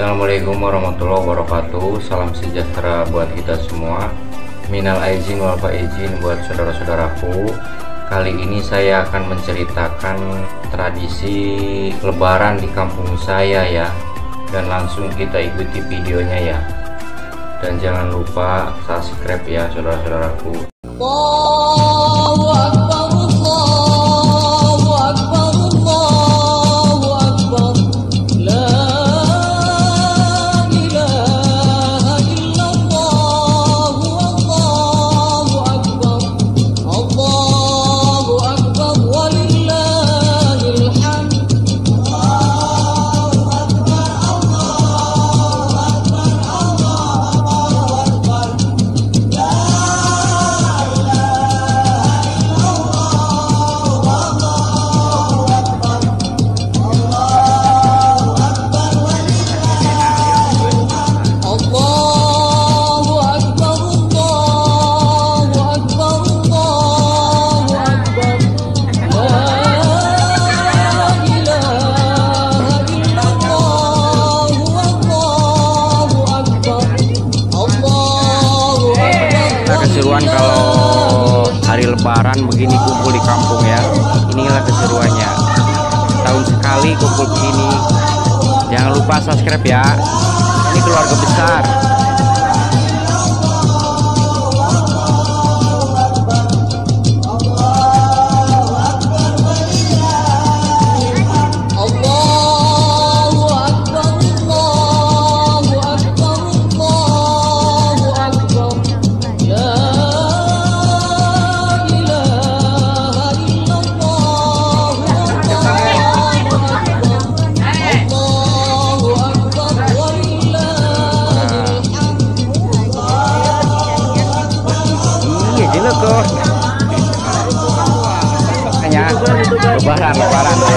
Assalamualaikum warahmatullahi wabarakatuh. Salam sejahtera buat kita semua. Minal aidin wal faizin buat saudara-saudaraku. Kali ini saya akan menceritakan tradisi lebaran di kampung saya ya. Dan langsung kita ikuti videonya ya. Dan jangan lupa subscribe ya saudara-saudaraku. Keseruan kalau hari lebaran begini kumpul di kampung ya, inilah keseruannya, tahun sekali kumpul begini. Jangan lupa subscribe ya, ini keluarga besar. Lebaran ya.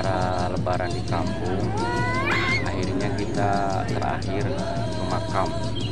acara lebaran di kampung, akhirnya kita terakhir memakam